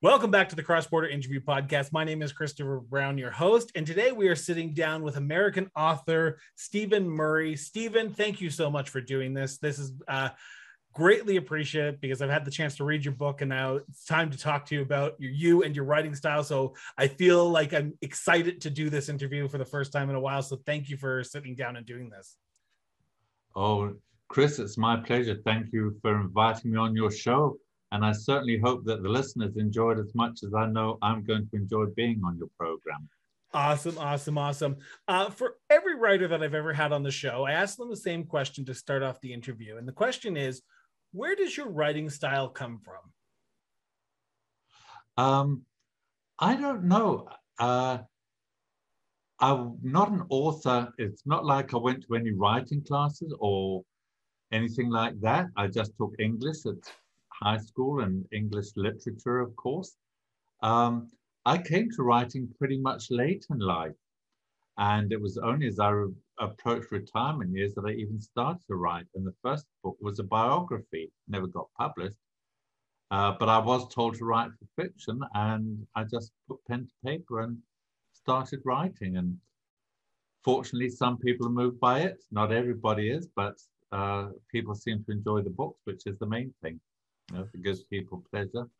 Welcome back to the Cross Border Interview Podcast. My name is Christopher Brown, your host, and today we are sitting down with American author Stephen Murray. Stephen, thank you so much for doing this. This is greatly appreciated because I've had the chance to read your book, and now it's time to talk to you about you and your writing style. So I feel like I'm excited to do this interview for the first time in a while. So thank you for sitting down and doing this. Oh, Chris, it's my pleasure. Thank you for inviting me on your show. And I certainly hope that the listeners enjoyed as much as I know I'm going to enjoy being on your program. Awesome, awesome, awesome. For every writer that I've ever had on the show, I ask them the same question to start off the interview. And the question is, where does your writing style come from? I don't know. I'm not an author. It's not like I went to any writing classes or anything like that. I just took English at high school and English literature, of course. I came to writing pretty much late in life. And it was only as I approached retirement years that I even started to write. And the first book was a biography, never got published. But I was told to write for fiction, and I just put pen to paper and started writing. And fortunately, some people are moved by it. Not everybody is, but people seem to enjoy the books, which is the main thing. If it gives people pleasure.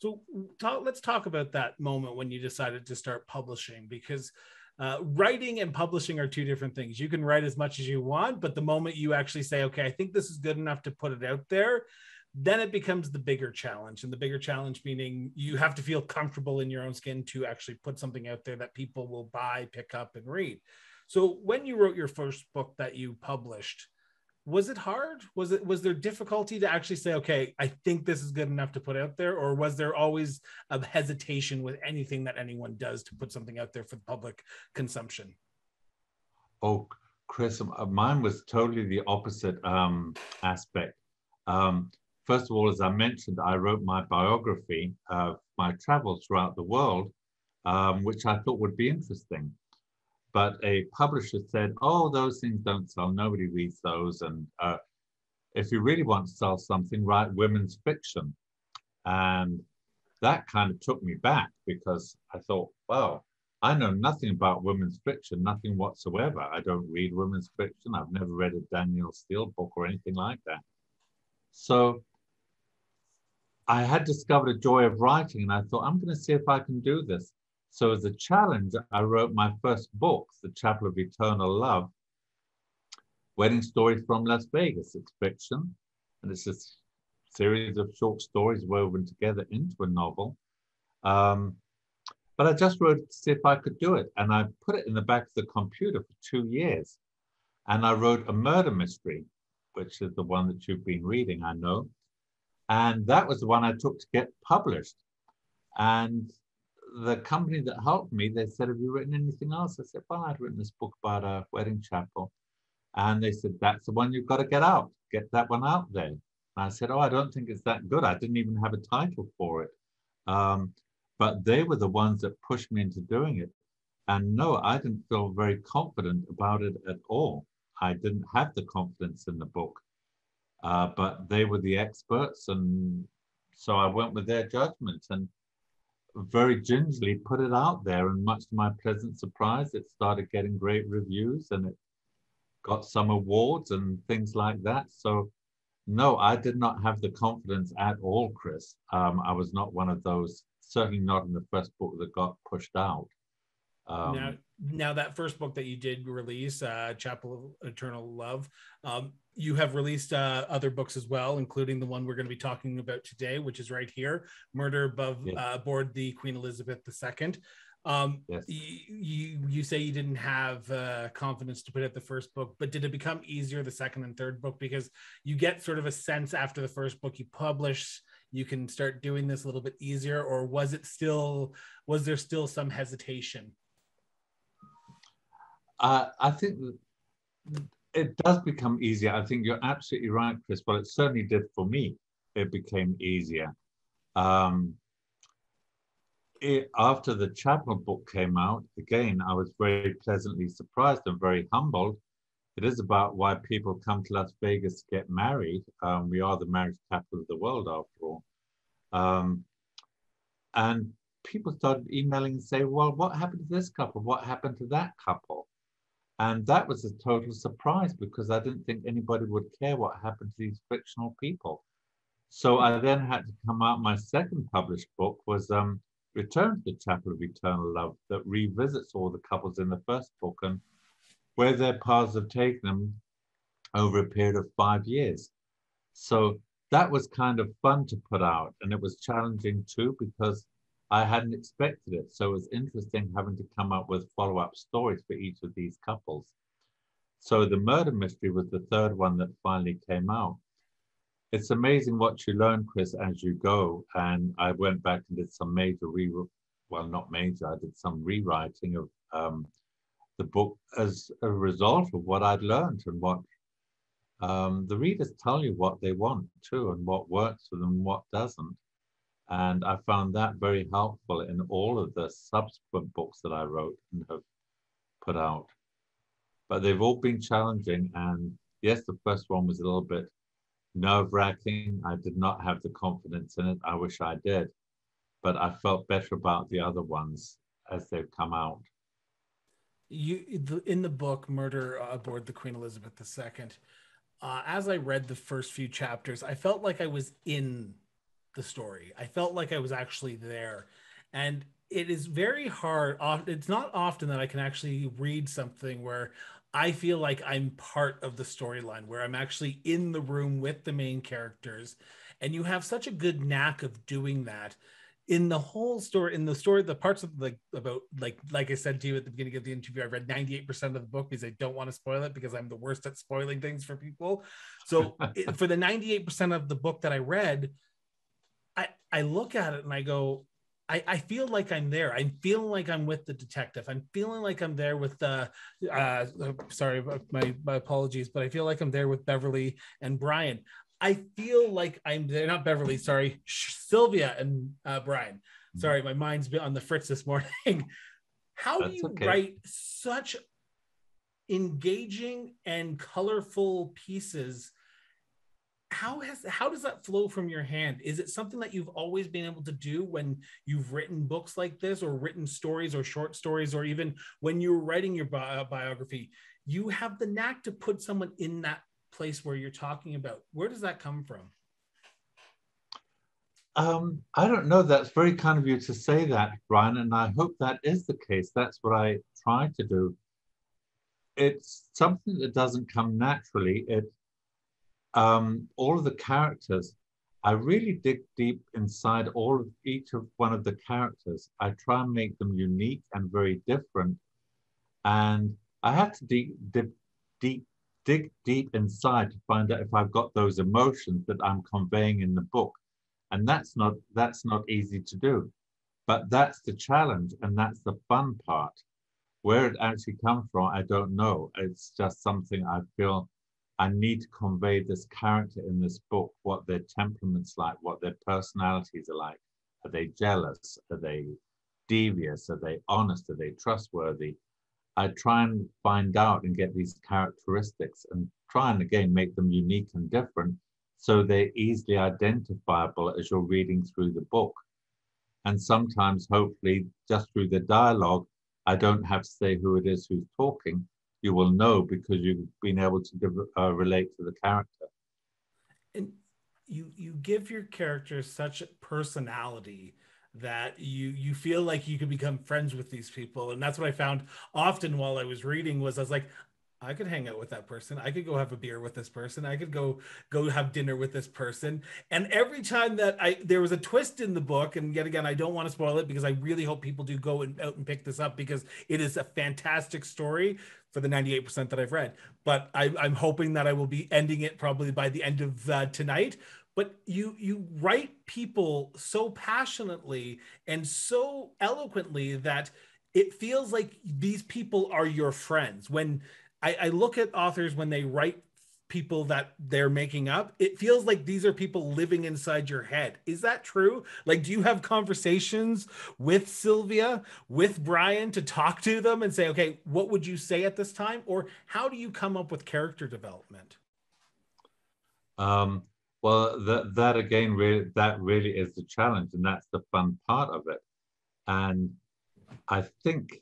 So let's talk about that moment when you decided to start publishing, because writing and publishing are two different things. You can write as much as you want, but the moment you actually say, okay, I think this is good enough to put it out there, then it becomes the bigger challenge. And the bigger challenge meaning you have to feel comfortable in your own skin to actually put something out there that people will buy, pick up, and read. So when you wrote your first book that you published, was it hard? Was there difficulty to actually say, okay, I think this is good enough to put out there? Or was there always a hesitation with anything that anyone does to put something out there for the public consumption? Oh, Chris, mine was totally the opposite aspect. First of all, as I mentioned, I wrote my biography of my travels throughout the world, which I thought would be interesting. But a publisher said, oh, those things don't sell. Nobody reads those. And if you really want to sell something, write women's fiction. And that kind of took me back because I thought, well, I know nothing about women's fiction, nothing whatsoever. I don't read women's fiction. I've never read a Daniel Steele book or anything like that. So I had discovered a joy of writing, and I thought, I'm going to see if I can do this. So as a challenge, I wrote my first book, The Chapel of Eternal Love, Wedding Stories from Las Vegas. It's fiction, and it's a series of short stories woven together into a novel. But I just wrote it to see if I could do it, and I put it in the back of the computer for 2 years. And I wrote a murder mystery, which is the one that you've been reading, I know. And that was the one I took to get published. And the company that helped me, they said, have you written anything else? I said, well, I'd written this book about a wedding chapel. And they said, that's the one you've got to get out. Get that one out there. And I said, oh, I don't think it's that good. I didn't even have a title for it. But they were the ones that pushed me into doing it. And no, I didn't feel very confident about it at all. I didn't have the confidence in the book. But they were the experts. And so I went with their judgment and very gingerly put it out there, and much to my pleasant surprise, it started getting great reviews, and it got some awards and things like that. So no, I did not have the confidence at all, Chris. I was not one of those, certainly not in the first book that got pushed out. Now that first book that you did release, Chapel of Eternal Love, you have released other books as well, including the one we're going to be talking about today, which is right here, Murder Aboard the Queen Elizabeth II. Yes. You say you didn't have confidence to put out the first book, but did it become easier, the second and third book? Because you get sort of a sense after the first book you publish, you can start doing this a little bit easier, or was there still some hesitation? I think it does become easier. I think you're absolutely right, Chris. Well, it certainly did for me. It became easier. After the Chapel book came out, again, I was very pleasantly surprised and very humbled. It is about why people come to Las Vegas to get married. We are the marriage capital of the world, after all. And people started emailing and saying, well, what happened to this couple? What happened to that couple? And that was a total surprise because I didn't think anybody would care what happened to these fictional people. So I then had to come out. My second published book was Return to the Chapel of Eternal Love, that revisits all the couples in the first book and where their paths have taken them over a period of 5 years. So that was kind of fun to put out. And it was challenging too, because I hadn't expected it. So it was interesting having to come up with follow-up stories for each of these couples. So the murder mystery was the third one that finally came out. It's amazing what you learn, Chris, as you go. And I went back and did some major rewriting of the book as a result of what I'd learned and what the readers tell you what they want too and what works for them and what doesn't. And I found that very helpful in all of the subsequent books that I wrote and have put out. But they've all been challenging. And yes, the first one was a little bit nerve-wracking. I did not have the confidence in it. I wish I did. But I felt better about the other ones as they've come out. You, in the book, Murder Aboard the Queen Elizabeth II, as I read the first few chapters, I felt like I was in the story. I felt like I was actually there. And it is very hard. It's not often that I can actually read something where I feel like I'm part of the storyline, where I'm actually in the room with the main characters. And you have such a good knack of doing that in the whole story, in the story, the parts of like I said to you at the beginning of the interview, I read 98% of the book because I don't want to spoil it because I'm the worst at spoiling things for people. So for the 98% of the book that I read, I look at it and I go, I feel like I'm there. I'm feeling like I'm with the detective. I'm feeling like I'm there with the, sorry, my apologies, but I feel like I'm there with Beverly and Brian. I feel like I'm there, not Beverly, sorry, Sylvia and Brian. Sorry, my mind's been on the fritz this morning. Write such engaging and colorful pieces? How does that flow from your hand? Is it something that you've always been able to do when you've written books like this, or written stories or short stories, or even when you were writing your biography? You have the knack to put someone in that place where you're talking about. Where does that come from? I don't know. That's very kind of you to say that, Brian, and I hope that is the case. That's what I try to do. It's something that doesn't come naturally. All of the characters, I really dig deep inside each one of the characters. I try and make them unique and very different. And I have to dig deep inside to find out if I've got those emotions that I'm conveying in the book. And that's not easy to do. But that's the challenge and that's the fun part. Where it actually comes from, I don't know. It's just something I feel I need to convey this character in this book, what their temperament's like, what their personalities are like. Are they jealous? Are they devious? Are they honest? Are they trustworthy? I try and find out and get these characteristics and try and again make them unique and different so they're easily identifiable as you're reading through the book. And sometimes, hopefully, just through the dialogue, I don't have to say who it is who's talking. You will know because you've been able to relate to the character. And you give your characters such personality that you feel like you could become friends with these people. And that's what I found often while I was reading was I was like, I could hang out with that person. I could go have a beer with this person. I could go have dinner with this person. And every time that there was a twist in the book, and yet again, I don't want to spoil it because I really hope people do go out and pick this up because it is a fantastic story for the 98% that I've read. But I'm hoping that I will be ending it probably by the end of tonight. But you write people so passionately and so eloquently that it feels like these people are your friends. When I look at authors when they write people that they're making up, it feels like these are people living inside your head. Is that true? Like, do you have conversations with Sylvia, with Brian, to talk to them and say, okay, what would you say at this time? Or how do you come up with character development? Well, that again, really, that really is the challenge, and that's the fun part of it. And I think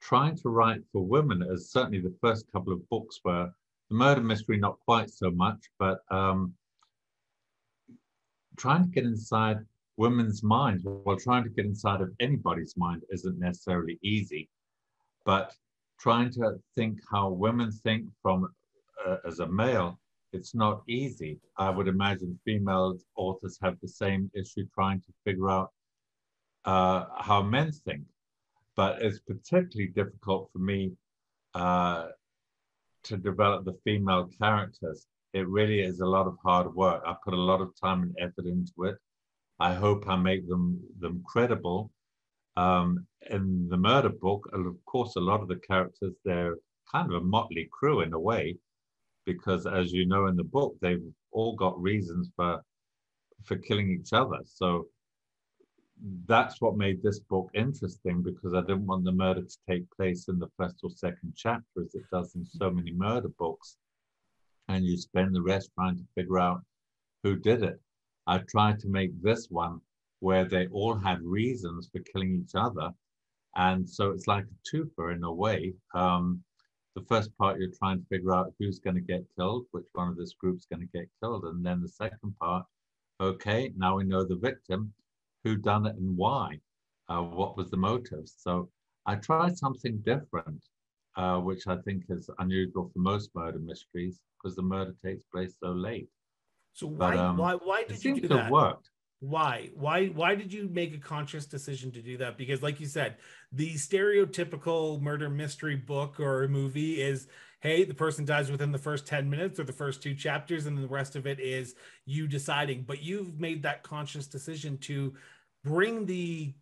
trying to write for women is certainly the first couple of books were the murder mystery, not quite so much, but trying to get inside women's minds, well, trying to get inside of anybody's mind isn't necessarily easy, but trying to think how women think from as a male, it's not easy. I would imagine female authors have the same issue trying to figure out how men think. But it's particularly difficult for me to develop the female characters. It really is a lot of hard work. I put a lot of time and effort into it. I hope I make them credible. In the murder book, of course, a lot of the characters, they're kind of a motley crew in a way, because as you know in the book, they've all got reasons for killing each other. So that's what made this book interesting, because I didn't want the murder to take place in the first or second chapter, as it does in so many murder books, and you spend the rest trying to figure out who did it. I tried to make this one where they all had reasons for killing each other, and so it's like a twofer in a way. The first part, you're trying to figure out who's going to get killed, which one of this group's going to get killed, and then the second part, okay, now we know the victim, who done it and why, what was the motive. So I tried something different, which I think is unusual for most murder mysteries, because the murder takes place so late. So why did you do that? It seems to have worked. Why did you make a conscious decision to do that? Because like you said, the stereotypical murder mystery book or movie is, hey, the person dies within the first 10 minutes or the first two chapters, and the rest of it is you deciding. But you've made that conscious decision to bring the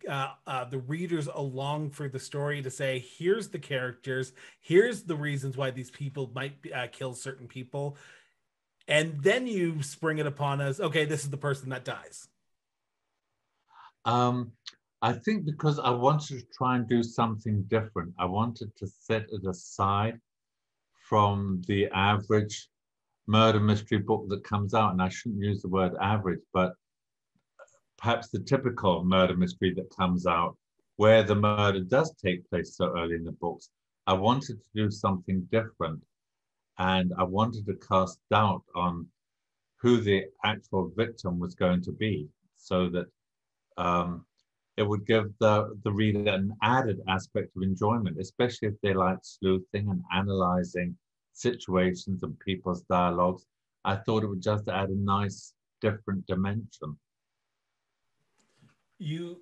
readers along for the story, to say, here's the characters, here's the reasons why these people might kill certain people. And then you spring it upon us, okay, this is the person that dies. I think because I wanted to try and do something different. I wanted to set it aside from the average murder mystery book that comes out, and I shouldn't use the word average, but perhaps the typical murder mystery that comes out, where the murder does take place so early in the books. I wanted to do something different, and I wanted to cast doubt on who the actual victim was going to be, so that it would give the reader an added aspect of enjoyment, especially if they like sleuthing and analyzing situations and people's dialogues. I thought it would just add a nice, different dimension. You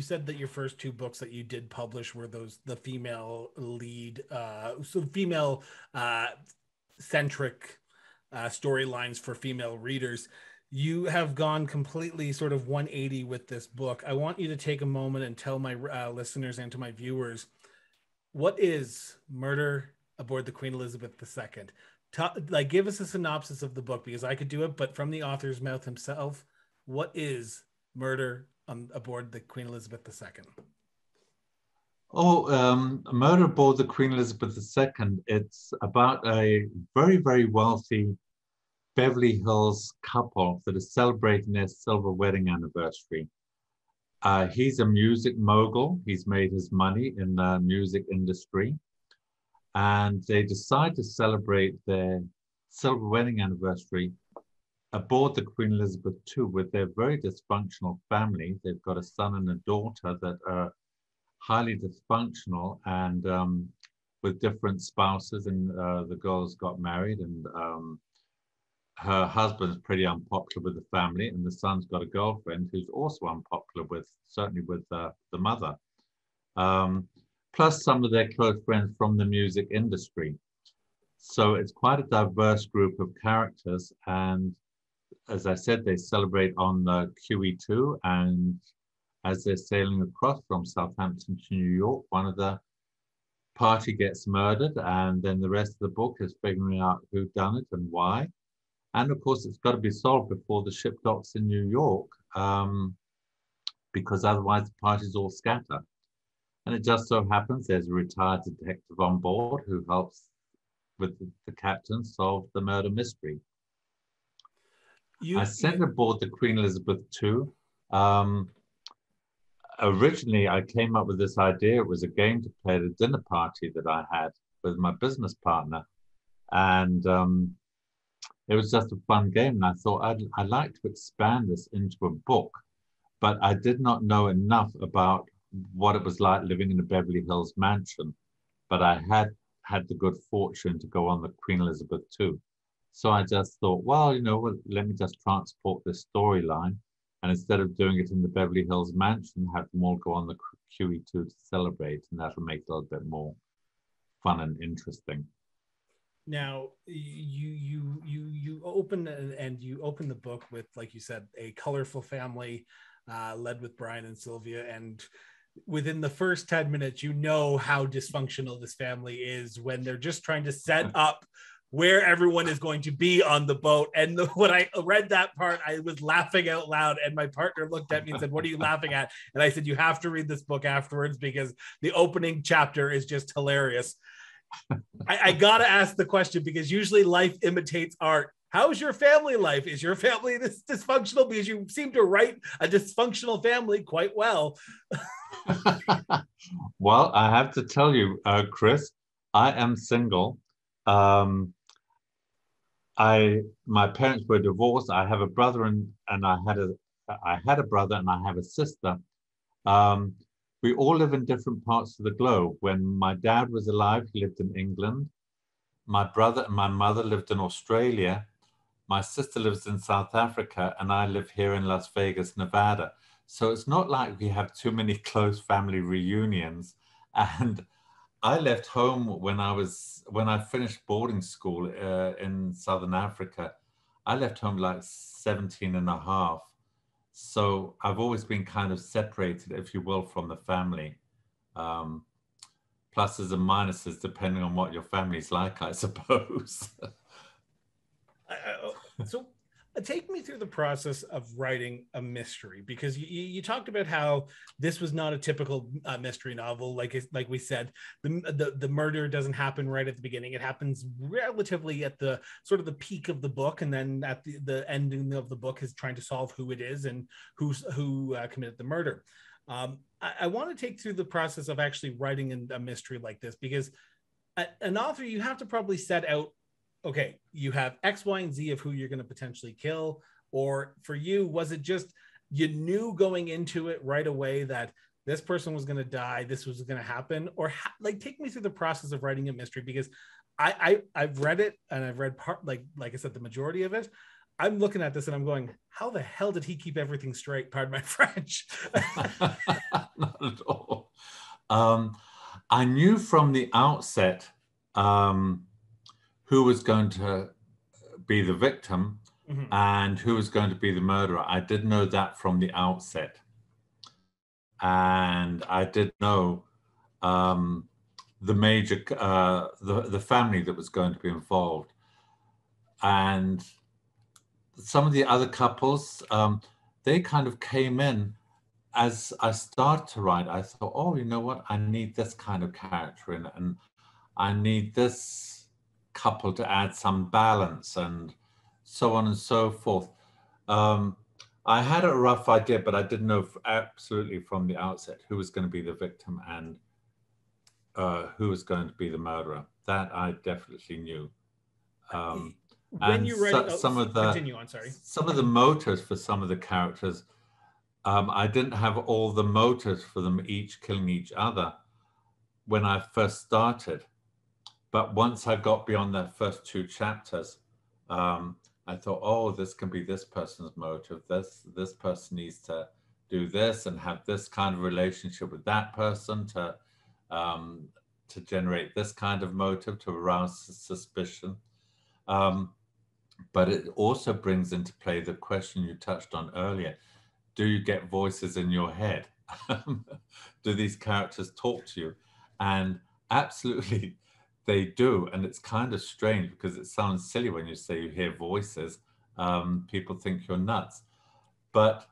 said that your first two books that you did publish were those, the female lead, so female centric storylines for female readers. You have gone completely sort of 180 with this book. I want you to take a moment and tell my listeners and to my viewers, what is Murder Aboard the Queen Elizabeth II? Like, give us a synopsis of the book, because I could do it, but from the author's mouth himself, what is Murder Aboard the Queen Elizabeth II? Murder Aboard the Queen Elizabeth II, it's about a very, very wealthy Beverly Hills couple that is celebrating their silver wedding anniversary. He's a music mogul. He's made his money in the music industry. And they decide to celebrate their silver wedding anniversary aboard the Queen Elizabeth II with their very dysfunctional family. They've got a son and a daughter that are highly dysfunctional, and with different spouses, and the girls got married, and her husband's pretty unpopular with the family, and the son's got a girlfriend who's also unpopular with, certainly with the mother, plus some of their close friends from the music industry. So it's quite a diverse group of characters, and as I said, they celebrate on the QE2, and as they're sailing across from Southampton to New York, one of the party gets murdered, and then the rest of the book is figuring out who done it and why. And of course, it's got to be solved before the ship docks in New York, because otherwise the parties all scatter. And it just so happens there's a retired detective on board who helps with the captain solve the murder mystery. I sent aboard the Queen Elizabeth II. Originally, I came up with this idea. It was a game to play at a dinner party that I had with my business partner. And it was just a fun game. And I thought I'd like to expand this into a book. But I did not know enough about what it was like living in a Beverly Hills mansion. But I had the good fortune to go on the Queen Elizabeth II. So I just thought, well, you know, let me just transport this storyline. And instead of doing it in the Beverly Hills mansion, have them all go on the QE2 to celebrate. And that'll make it a little bit more fun and interesting. Now, you open and you open the book with, like you said, a colorful family led with Brian and Sylvia. And within the first 10 minutes, you know how dysfunctional this family is when they're just trying to set up where everyone is going to be on the boat. And when I read that part, I was laughing out loud, and my partner looked at me and said, "What are you laughing at?" And I said, "You have to read this book afterwards because the opening chapter is just hilarious." I gotta ask the question, because usually life imitates art. How's your family life? Is your family this dysfunctional? Because you seem to write a dysfunctional family quite well. Well, I have to tell you, Chris, I am single. My parents were divorced. I have a brother and I had a brother and I have a sister. We all live in different parts of the globe. When my dad was alive, he lived in England. My brother and my mother lived in Australia. My sister lives in South Africa, and I live here in Las Vegas, Nevada. So it's not like we have too many close family reunions. And I left home when I finished boarding school in Southern Africa. I left home like 17 and a half. So I've always been kind of separated, if you will, from the family. Pluses and minuses, depending on what your family's like, I suppose. So take me through the process of writing a mystery, because you talked about how this was not a typical mystery novel. Like we said, the murder doesn't happen right at the beginning. It happens relatively at the sort of the peak of the book, and then at the ending of the book is trying to solve who it is and who committed the murder. I want to take through the process of actually writing a mystery like this, because an author, you have to probably set out, okay, you have X, Y, and Z of who you're going to potentially kill. Or for you, was it just you knew going into it right away that this person was going to die, this was going to happen? Or like, take me through the process of writing a mystery, because I've read it, and I've read like I said, the majority of it. I'm looking at this and I'm going, how the hell did he keep everything straight? Pardon my French. Not at all. I knew from the outset who was going to be the victim, mm-hmm. and who was going to be the murderer. I did know that from the outset. And I did know the major, the family that was going to be involved. And some of the other couples, they kind of came in as I started to write. I thought, oh, you know what? I need this kind of character in it, and I need this couple to add some balance, and so on and so forth. I had a rough idea, but I didn't know absolutely from the outset who was going to be the victim and who was going to be the murderer. That I definitely knew. Some of the motives for some of the characters, I didn't have all the motives for them each killing each other when I first started. But once I got beyond the first two chapters, I thought, oh, this can be this person's motive. This person needs to do this and have this kind of relationship with that person to generate this kind of motive, to arouse suspicion. But it also brings into play the question you touched on earlier. Do you get voices in your head? Do these characters talk to you? And absolutely, they do, and it's kind of strange because it sounds silly when you say you hear voices. People think you're nuts, but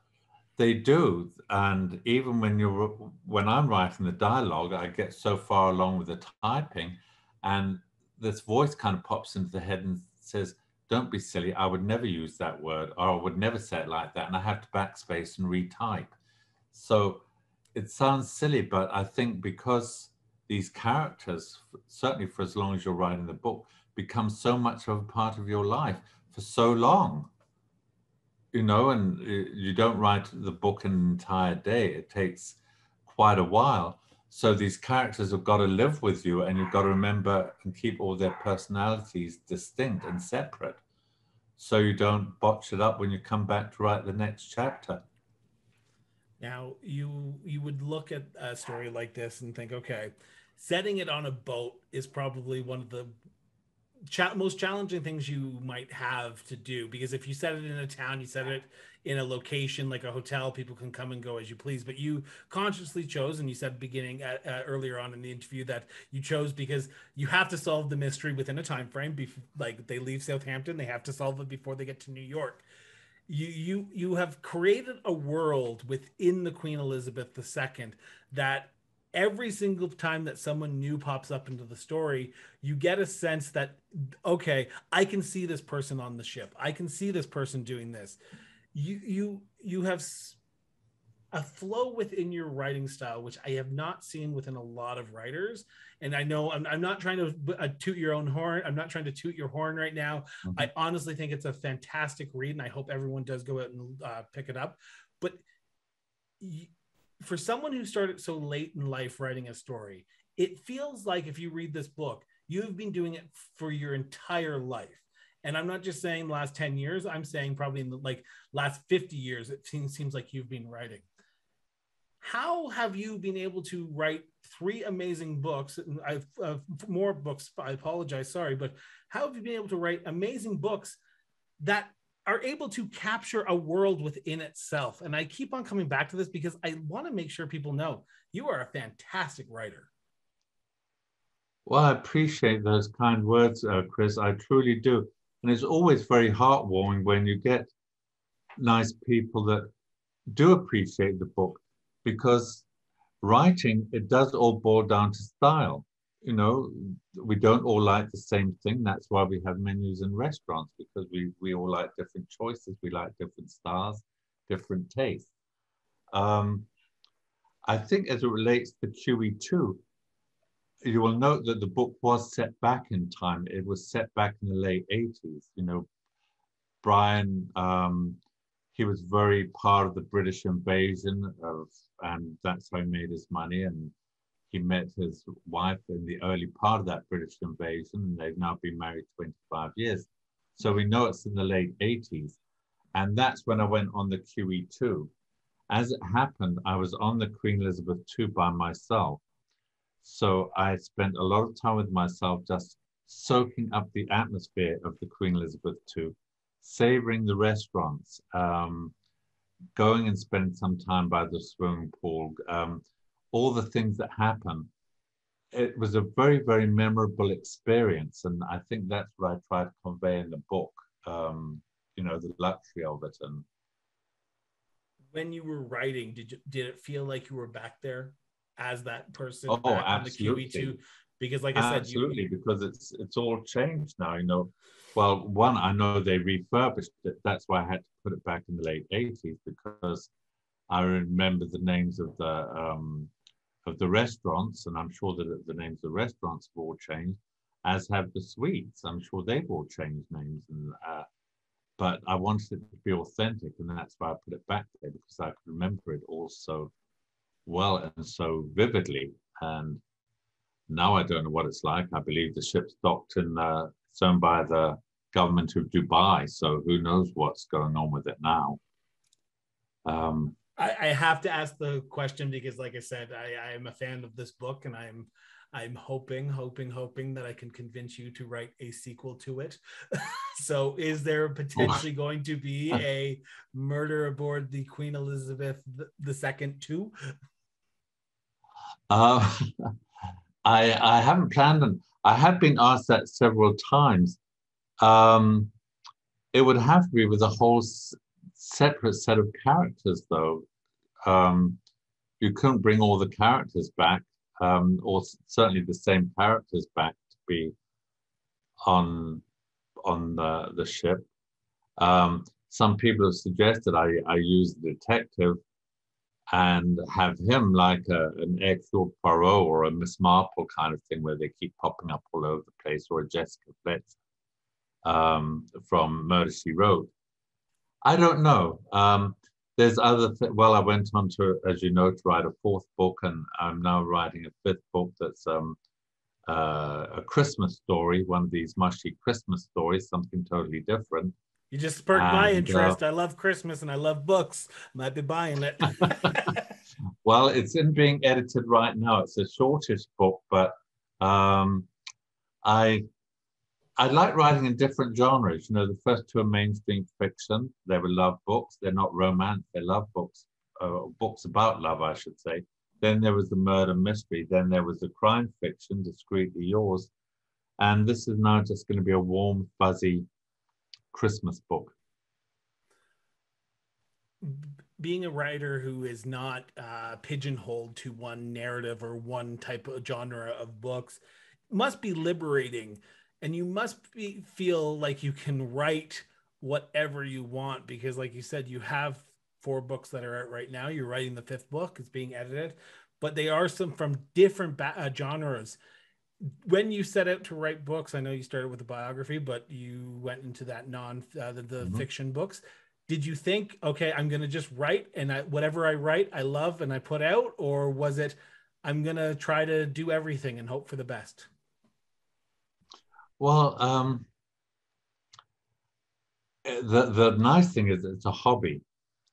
they do. And even when I'm writing the dialogue, I get so far along with the typing, and this voice kind of pops into the head and says, Don't be silly. I would never use that word, or I would never say it like that. And I have to backspace and retype. So it sounds silly, but I think because these characters, certainly for as long as you're writing the book, become so much of a part of your life for so long, you know, and you don't write the book an entire day. It takes quite a while. So these characters have got to live with you, and you've got to remember and keep all their personalities distinct and separate, so you don't botch it up when you come back to write the next chapter. Now, you would look at a story like this and think, okay, setting it on a boat is probably one of the most challenging things you might have to do, because if you set it in a town, you set it in a location like a hotel, people can come and go as you please. But you consciously chose, and you said beginning earlier on in the interview that you chose because you have to solve the mystery within a time frame. Like they leave Southampton, they have to solve it before they get to New York. You have created a world within the Queen Elizabeth II that every single time that someone new pops up into the story, you get a sense that, okay, I can see this person on the ship. I can see this person doing this. You have a flow within your writing style, which I have not seen within a lot of writers. And I know I'm not trying to toot your own horn. I'm not trying to toot your horn right now. Mm-hmm. I honestly think it's a fantastic read, and I hope everyone does go out and pick it up. But for someone who started so late in life writing a story, it feels like if you read this book, you've been doing it for your entire life. And I'm not just saying last 10 years, I'm saying probably in the last 50 years, it seems like you've been writing. How have you been able to write three amazing books? And I've more books, I apologize, sorry, but how have you been able to write amazing books that are able to capture a world within itself? And I keep on coming back to this because I want to make sure people know you are a fantastic writer. Well, I appreciate those kind words, Chris. I truly do. And it's always very heartwarming when you get nice people that do appreciate the book, because writing, it does all boil down to style. You know, we don't all like the same thing. That's why we have menus in restaurants, because we all like different choices. We like different styles, different tastes. I think as it relates to QE2, you will note that the book was set back in time. It was set back in the late 80s. You know, Brian, he was very part of the British invasion, and that's how he made his money. And he met his wife in the early part of that British invasion, and they've now been married 25 years. So we know it's in the late 80s. And that's when I went on the QE2. As it happened, I was on the Queen Elizabeth II by myself. So I spent a lot of time with myself, just soaking up the atmosphere of the Queen Elizabeth II, savoring the restaurants, going and spending some time by the swimming pool, all the things that happen. It was a very, very memorable experience. And I think that's what I try to convey in the book, you know, the luxury of it. And when you were writing, did it feel like you were back there as that person? Oh, absolutely. The QE2? Because like I said, absolutely, because it's all changed now, you know. Well, one, I know they refurbished it. That's why I had to put it back in the late 80s, because I remember the names of the restaurants, and I'm sure that the names of the restaurants have all changed, as have the suites. I'm sure they've all changed names, and but I wanted it to be authentic, and that's why I put it back there, because I could remember it all so well and so vividly. And now I don't know what it's like. I believe the ship's docked and it's owned by the government of Dubai, so who knows what's going on with it now. I have to ask the question because, like I said, I am a fan of this book, and I'm hoping that I can convince you to write a sequel to it. So is there potentially going to be a Murder Aboard the Queen Elizabeth II too? I haven't planned on. I have been asked that several times. It would have to be with a whole separate set of characters, though. You couldn't bring all the characters back, or certainly the same characters back to be on on the ship. Some people have suggested I use the detective and have him like an Hercule Poirot or a Miss Marple kind of thing, where they keep popping up all over the place, or a Jessica Fletcher from Murder, She Wrote. I don't know. There's well, I went on to, as you know, to write a fourth book, and I'm now writing a fifth book that's a Christmas story, one of these mushy Christmas stories, something totally different. You just sparked my interest. I love Christmas and I love books. Might be buying it. Well, it's in being edited right now. It's a shortish book, but I like writing in different genres. You know, the first two are mainstream fiction. They were love books. They're not romance. They're love books, books about love, I should say. Then there was the murder mystery. Then there was the crime fiction, Discreetly Yours. And this is now just going to be a warm, fuzzy Christmas book. Being a writer who is not pigeonholed to one narrative or one type of genre of books must be liberating. And you must feel like you can write whatever you want, because like you said, you have four books that are out right now. You're writing the fifth book, it's being edited, but they are some from different genres. When you set out to write books, I know you started with a biography, but you went into that fiction books. Did you think, okay, I'm going to just write, and whatever I write, I love and I put out? Or was it, I'm going to try to do everything and hope for the best? Well, the nice thing is it's a hobby.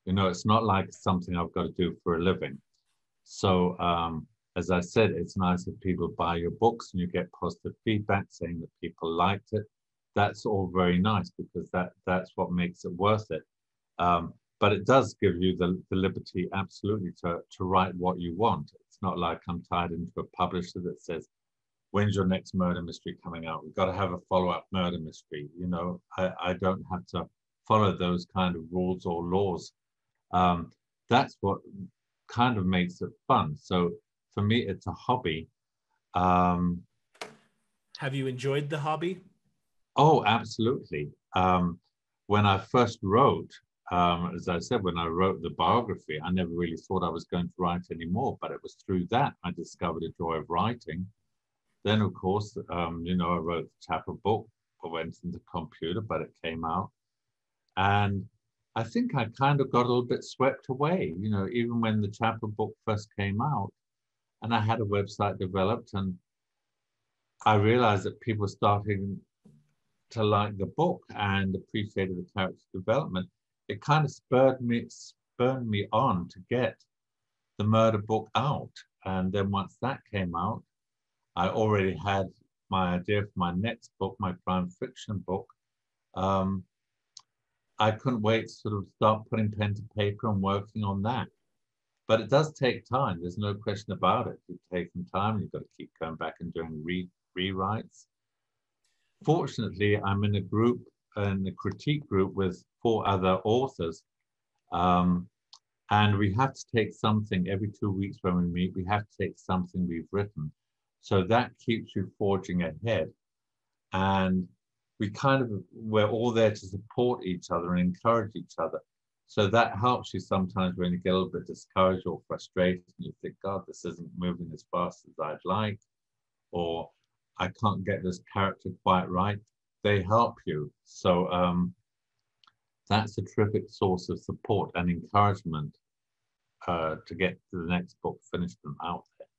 You know, it's not like something I've got to do for a living. So as I said, it's nice if people buy your books and you get positive feedback saying that people liked it. That's all very nice, because that's what makes it worth it. But it does give you the liberty, absolutely, to write what you want. It's not like I'm tied into a publisher that says, when's your next murder mystery coming out? We've got to have a follow-up murder mystery. You know, I don't have to follow those kind of rules or laws. That's what kind of makes it fun. So for me, it's a hobby. Have you enjoyed the hobby? Oh, absolutely. When I first wrote, as I said, when I wrote the biography, I never really thought I was going to write anymore, but it was through that I discovered a joy of writing. Then, of course, you know, I wrote the chapter book. I went into the computer, but it came out. And I think I kind of got a little bit swept away, you know, even when the chapter book first came out. And I had a website developed, and I realized that people were starting to like the book and appreciated the character development. It kind of spurred me on to get the murder book out. And then once that came out, I already had my idea for my next book, my crime fiction book. I couldn't wait to sort of start putting pen to paper and working on that. But it does take time. There's no question about it. It takes some time. You've got to keep going back and doing rewrites. Fortunately, I'm in a group, in a critique group with four other authors. And we have to take something every 2 weeks when we meet. We have to take something we've written. So that keeps you forging ahead. And we're all there to support each other and encourage each other. So that helps you sometimes when you get a little bit discouraged or frustrated and you think, God, this isn't moving as fast as I'd like, or I can't get this character quite right. They help you. So that's a terrific source of support and encouragement to get to the next book finished and out there.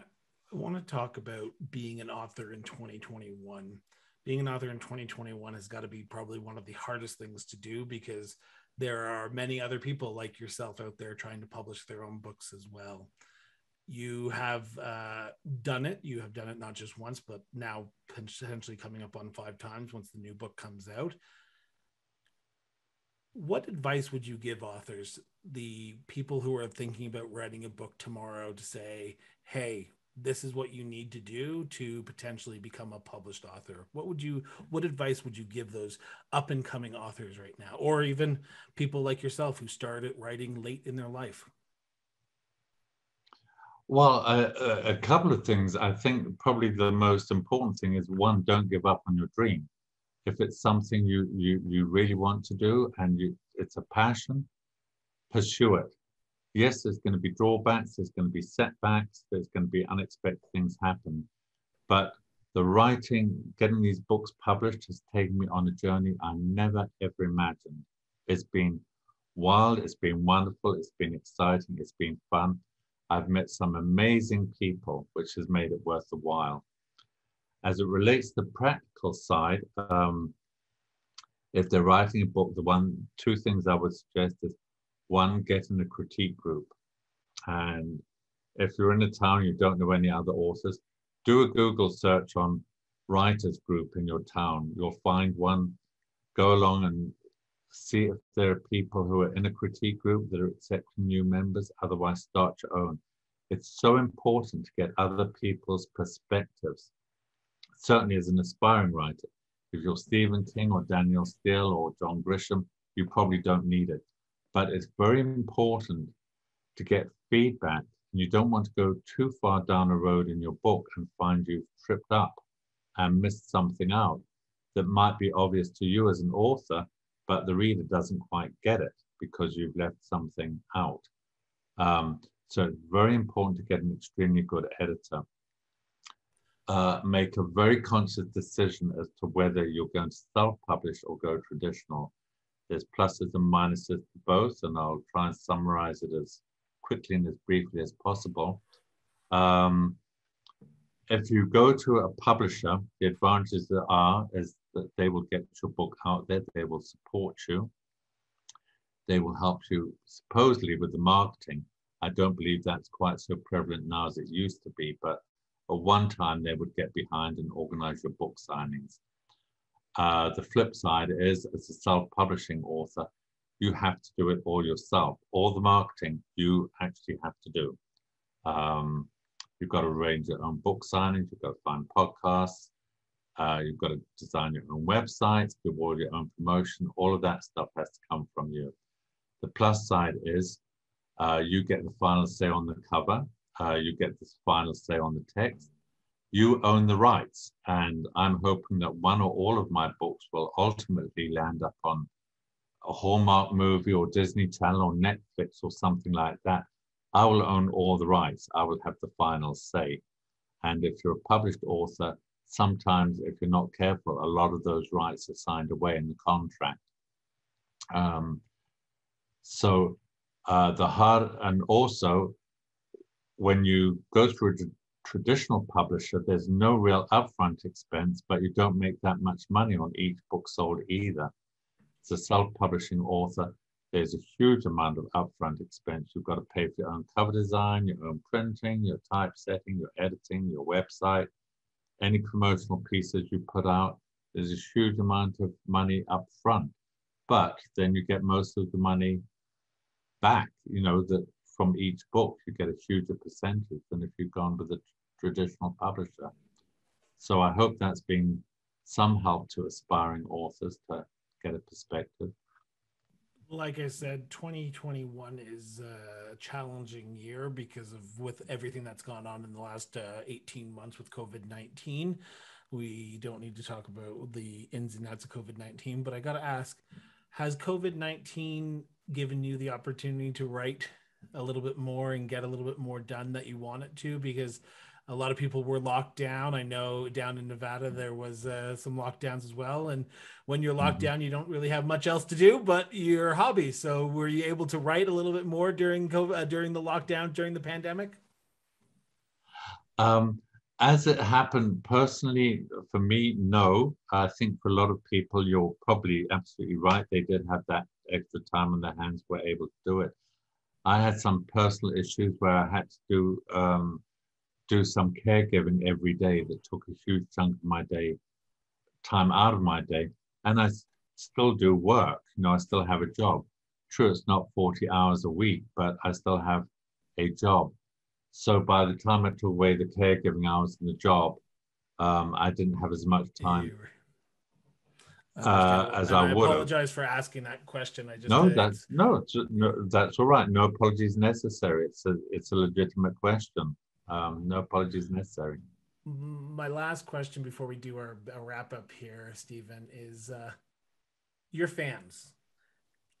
I want to talk about being an author in 2021. Being an author in 2021 has got to be probably one of the hardest things to do, because there are many other people like yourself out there trying to publish their own books as well. You have done it. You have done it not just once, but now potentially coming up on 5 times once the new book comes out. What advice would you give authors, the people who are thinking about writing a book tomorrow, to say, hey, this is what you need to do to potentially become a published author? What advice would you give those up and coming authors right now, or even people like yourself who started writing late in their life? Well, a couple of things. I think probably the most important thing is, one, don't give up on your dream. if it's something you really want to do and it's a passion, pursue it. Yes, there's going to be drawbacks, there's going to be setbacks, there's going to be unexpected things happen. But the writing, getting these books published has taken me on a journey I never, ever imagined. It's been wild, it's been wonderful, it's been exciting, it's been fun. I've met some amazing people, which has made it worth the while. As it relates to the practical side, if they're writing a book, two things I would suggest is, one, get in a critique group. And if you're in a town, you don't know any other authors, do a Google search on writers group in your town. You'll find one, go along and see if there are people who are in a critique group that are accepting new members, otherwise start your own. It's so important to get other people's perspectives. Certainly as an aspiring writer, if you're Stephen King or Daniel Steele or John Grisham, you probably don't need it. But it's very important to get feedback. You don't want to go too far down a road in your book and find you've tripped up and missed something out that might be obvious to you as an author, but the reader doesn't quite get it because you've left something out. So it's very important to get an extremely good editor. Make a very conscious decision as to whether you're going to self-publish or go traditional. There's pluses and minuses to both, and I'll try and summarize it as quickly and as briefly as possible. If you go to a publisher, the advantages there are is that they will get your book out there, they will support you, they will help you supposedly with the marketing. I don't believe that's quite so prevalent now as it used to be, but at one time they would get behind and organize your book signings. The flip side is, as a self-publishing author, you have to do it all yourself. All the marketing you actually have to do. You've got to arrange your own book signings, you've got to find podcasts, you've got to design your own websites, do all your own promotion. All of that stuff has to come from you. The plus side is you get the final say on the cover. You get this final say on the text. You own the rights, and I'm hoping that one or all of my books will ultimately land up on a Hallmark movie or Disney Channel or Netflix or something like that. I will own all the rights. I will have the final say. And if you're a published author, sometimes if you're not careful, a lot of those rights are signed away in the contract. And also, when you go through a traditional publisher, there's no real upfront expense, but you don't make that much money on each book sold either. As a self-publishing author, there's a huge amount of upfront expense. You've got to pay for your own cover design, your own printing, your typesetting, your editing, your website, any promotional pieces you put out. There's a huge amount of money upfront, but then you get most of the money back, you know, that from each book, you get a huger percentage than if you've gone with a traditional publisher. So I hope that's been some help to aspiring authors to get a perspective. Like I said, 2021 is a challenging year because of with everything that's gone on in the last 18 months with COVID-19. We don't need to talk about the ins and outs of COVID-19, but I got to ask, has COVID-19 given you the opportunity to write a little bit more and get a little bit more done that you want it to? Because a lot of people were locked down. I know down in Nevada, there was some lockdowns as well. And when you're locked down, you don't really have much else to do but your hobby. So were you able to write a little bit more during COVID, during the lockdown, during the pandemic? As it happened personally, for me, no. I think for a lot of people, you're probably absolutely right. They did have that extra time on their hands, were able to do it. I had some personal issues where I had to do some caregiving every day that took a huge chunk of my day, time out of my day. And I still do work, you know, I still have a job. True, it's not 40 hours a week, but I still have a job. So by the time I took away the caregiving hours and the job, I didn't have as much time as I would. I apologize for asking that question. That's all right. No apologies necessary. It's a legitimate question. No apologies necessary. My last question before we do our wrap up here, Stephen, is your fans.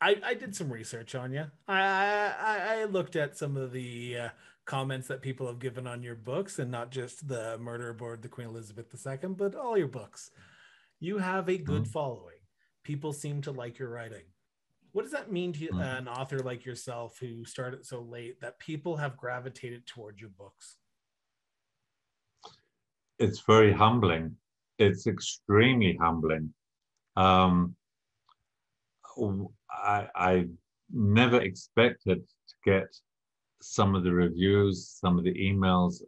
I did some research on you. I looked at some of the comments that people have given on your books, and not just the Murder Aboard the Queen Elizabeth II, but all your books. You have a good following. People seem to like your writing. What does that mean to an author like yourself who started so late that people have gravitated toward your books? It's very humbling. It's extremely humbling. I never expected to get some of the reviews, some of the emails.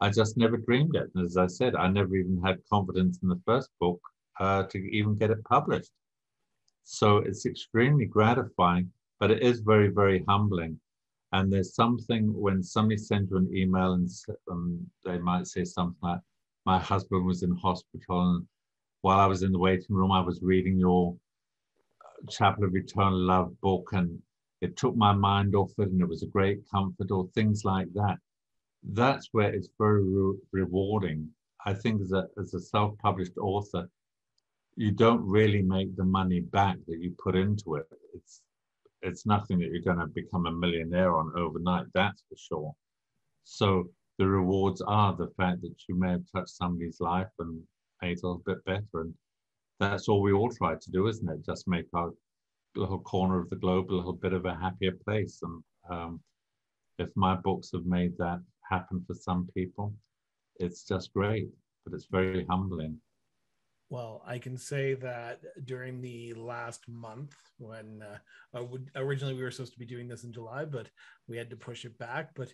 I just never dreamed it. And as I said, I never even had confidence in the first book to even get it published. So it's extremely gratifying, but it is very, very humbling. And there's something when somebody sends you an email and they might say something like, my husband was in hospital, and while I was in the waiting room, I was reading your Chapel of Eternal Love book, and it took my mind off it, and it was a great comfort, or things like that. That's where it's very rewarding. I think as a self-published author, you don't really make the money back that you put into it. It's nothing that you're going to become a millionaire on overnight, that's for sure. So the rewards are the fact that you may have touched somebody's life and made it a little bit better. And that's all we all try to do, isn't it? Just make our little corner of the globe a little bit of a happier place. And if my books have made that happen for some people, it's just great, but it's very humbling. Well, I can say that during the last month when originally we were supposed to be doing this in July, but we had to push it back. But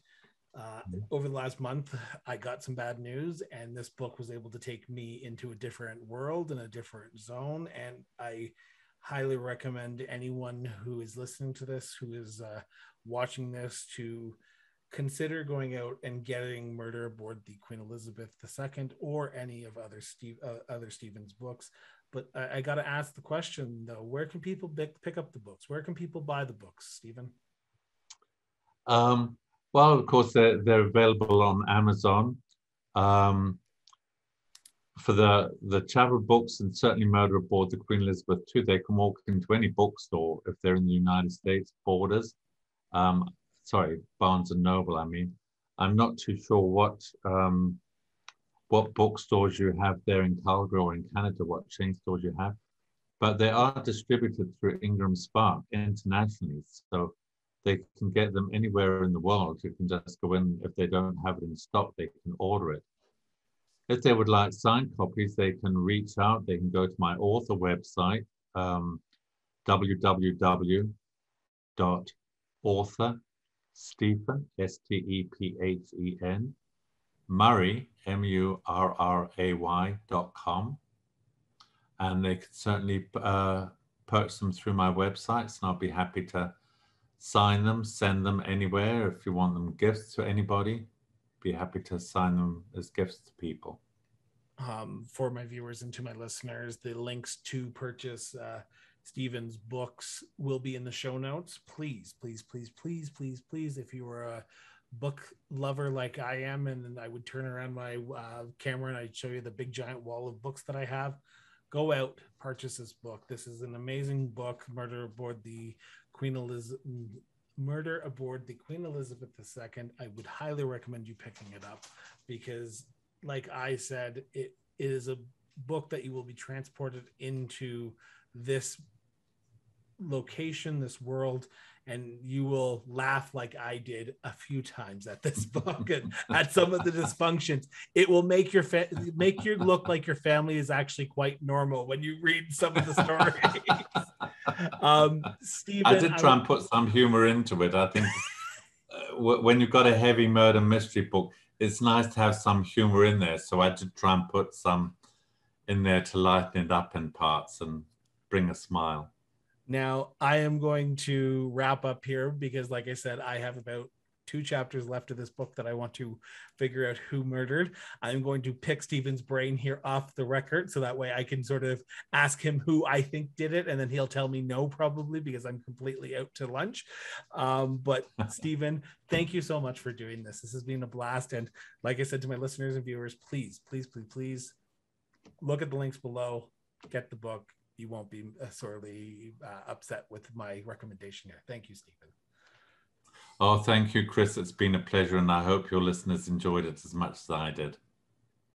over the last month, I got some bad news, and this book was able to take me into a different world and a different zone. And I highly recommend anyone who is listening to this, who is watching this, to consider going out and getting Murder Aboard the Queen Elizabeth II or any of other Stephen's books. But I got to ask the question, though, where can people pick up the books? Where can people buy the books, Stephen? Well, of course, they're available on Amazon. For the travel books, and certainly Murder Aboard the Queen Elizabeth II, they can walk into any bookstore if they're in the United States borders. Sorry, Barnes and Noble, I mean. I'm not too sure what bookstores you have there in Calgary or in Canada, what chain stores you have, but they are distributed through Ingram Spark internationally, so they can get them anywhere in the world. You can just go in, if they don't have it in stock, they can order it. If they would like signed copies, they can reach out, they can go to my author website, www.author.com. Stephen, S-T-E-P-H-E-N, Murray, M-U-R-R-A-Y.com. And they could certainly purchase them through my websites, and I'll be happy to sign them, send them anywhere. If you want them gifts to anybody, be happy to sign them as gifts to people. For my viewers and to my listeners, the links to purchase Stephen's books will be in the show notes. Please, if you were a book lover like I am, and I would turn around my camera and I'd show you the big giant wall of books that I have, go out, purchase this book. This is an amazing book, Murder Aboard the Queen Elizabeth II. I would highly recommend you picking it up because, like I said, it is a book that you will be transported into this location, this world, and you will laugh like I did a few times at this book and at some of the dysfunctions. It will make you look like your family is actually quite normal when you read some of the stories. Stephen, I did try and put some humor into it. I think when you've got a heavy murder mystery book, it's nice to have some humor in there. So I did try and put some in there to lighten it up in parts and bring a smile. Now, I am going to wrap up here because, like I said, I have about two chapters left of this book that I want to figure out who murdered. I'm going to pick Stephen's brain here off the record, so that way I can sort of ask him who I think did it, and then he'll tell me no, probably, because I'm completely out to lunch. But Stephen, thank you so much for doing this. This has been a blast. And like I said to my listeners and viewers, please, please, please, please look at the links below, get the book. You won't be sorely upset with my recommendation here. Thank you, Stephen. Oh, thank you, Chris. It's been a pleasure, and I hope your listeners enjoyed it as much as I did.